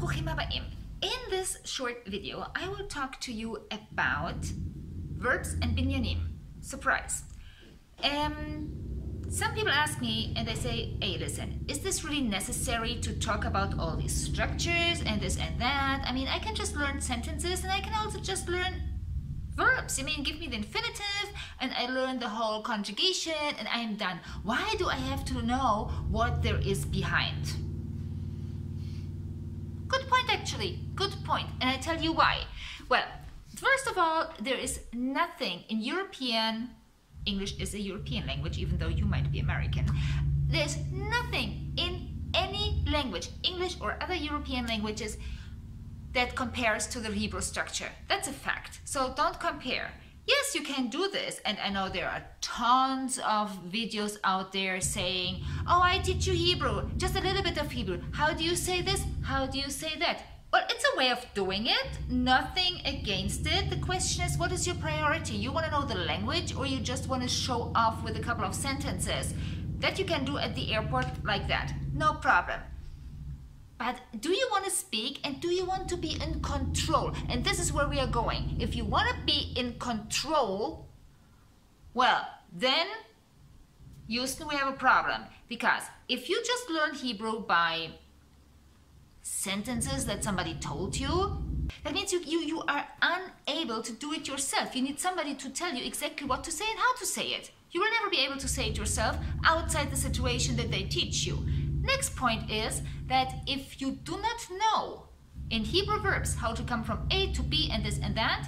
Bruchim Habayim. In this short video, I will talk to you about verbs and binyanim. Surprise. Some people ask me and they say, hey, listen, is this really necessary to talk about all these structures and this and that? I mean, I can just learn sentences and I can also just learn verbs. I mean, give me the infinitive and I learn the whole conjugation and I'm done. Why do I have to know what there is behind? Good point, actually. Good point. And I tell you why. Well, first of all, there is nothing in European. English is a European language, even though you might be American. There's nothing in any language, English or other European languages, that compares to the Hebrew structure. That's a fact. So don't compare. Yes, you can do this, and I know there are tons of videos out there saying, oh, I teach you Hebrew, just a little bit of Hebrew. How do you say this? How do you say that? Well, it's a way of doing it, nothing against it. The question is, what is your priority? You want to know the language, or you just want to show off with a couple of sentences? That you can do at the airport like that, no problem. But do you want to speak, and do you want to be in control? And this is where we are going. If you want to be in control, well, then Houston, we have a problem. Because if you just learn Hebrew by sentences that somebody told you, that means you are unable to do it yourself. You need somebody to tell you exactly what to say and how to say it. You will never be able to say it yourself outside the situation that they teach you. Next point is that if you do not know in Hebrew verbs how to come from A to B and this and that,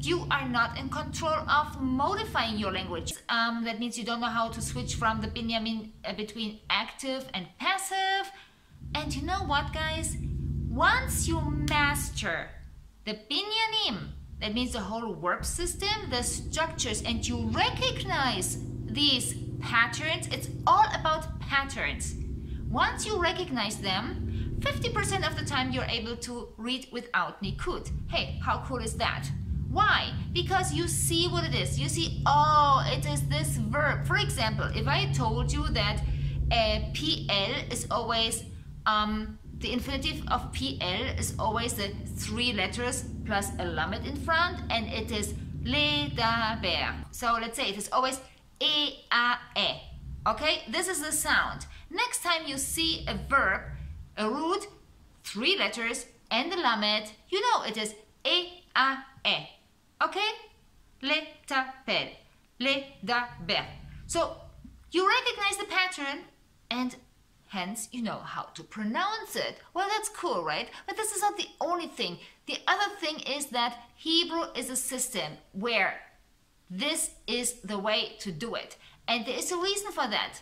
you are not in control of modifying your language. That means you don't know how to switch from the binyamin between active and passive. And you know what, guys? Once you master the binyanim, that means the whole verb system, the structures, and you recognize these patterns, it's all about patterns. Once you recognize them, 50% of the time you're able to read without Nikud. Hey, how cool is that? Why? Because you see what it is. You see, oh, it is this verb. For example, if I told you that Pa'al is always the infinitive of PL is always the three letters plus a lamed in front, and it is ledaber. So let's say it is always e-a-e. Okay, this is the sound. Next time you see a verb, a root, three letters, and the lamed, you know it is e-a-e. Okay, letapel, ledaber. So you recognize the pattern, and hence, you know how to pronounce it. Well, that's cool, right? But this is not the only thing. The other thing is that Hebrew is a system where this is the way to do it. And there is a reason for that.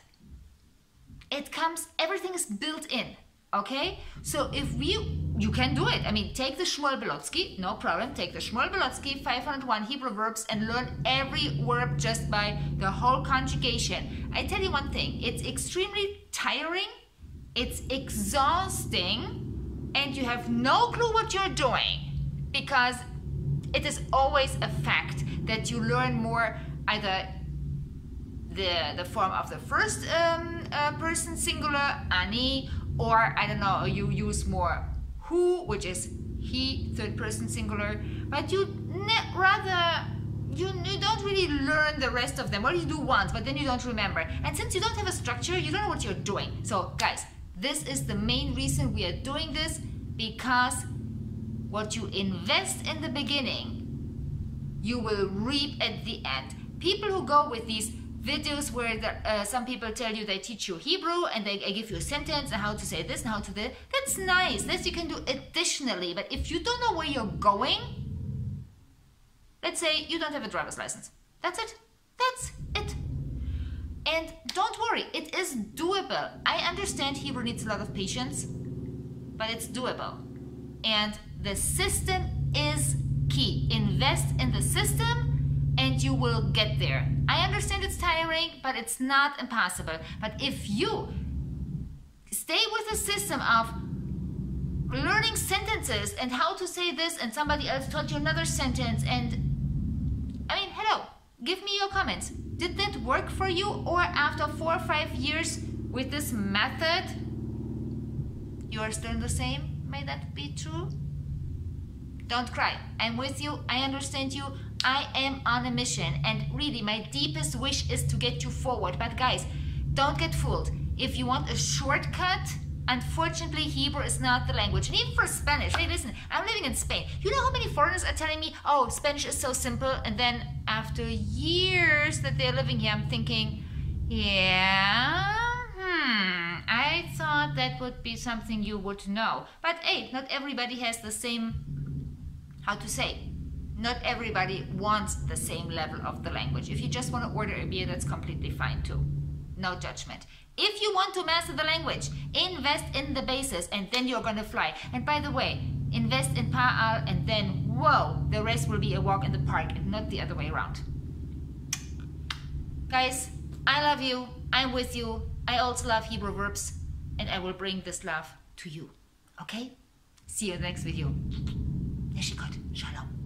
It comes, everything is built in, okay? So if you can do it. I mean, take the Shmuel Belotsky, no problem. Take the Shmuel Belotsky, 501 Hebrew verbs, and learn every verb just by the whole conjugation. I tell you one thing, it's extremely tiring. It's exhausting, and you have no clue what you're doing, because it is always a fact that you learn more either the form of the first person singular, ani, or I don't know, you use more who, which is he, third person singular, but you don't really learn the rest of them. Well, you do once, but then you don't remember. And since you don't have a structure, you don't know what you're doing. So guys, this is the main reason we are doing this, because what you invest in the beginning, you will reap at the end. People who go with these videos where some people tell you they teach you Hebrew and they give you a sentence and how to say this and how to do that, that's nice. This you can do additionally, but if you don't know where you're going, let's say you don't have a driver's license. That's it. That's it. And don't worry, it is doable. I understand Hebrew needs a lot of patience, but it's doable. And the system is key. Invest in the system and you will get there. I understand it's tiring, but it's not impossible. But if you stay with the system of learning sentences and how to say this, and somebody else taught you another sentence, and I mean, hello, give me your comments. Did that work for you? Or after 4 or 5 years with this method, you you are still the same. May that be true. Don't cry. I'm with you. I understand you. I am on a mission, and really my deepest wish is to get you forward. But guys, don't get fooled. If you want a shortcut, unfortunately Hebrew is not the language. And even for Spanish, hey listen, I'm living in Spain. You know how many foreigners are telling me, oh, Spanish is so simple, and then after years that they're living here, I'm thinking, yeah, I thought that would be something you would know. But hey, not everybody has the same, how to say, not everybody wants the same level of the language. If you just want to order a beer, that's completely fine too. No judgment. If you want to master the language, invest in the basis, and then you're going to fly. And by the way, invest in Pa'al, and then, whoa, the rest will be a walk in the park and not the other way around. Guys, I love you. I'm with you. I also love Hebrew verbs, and I will bring this love to you. Okay? See you in the next video. Nikud. Shalom.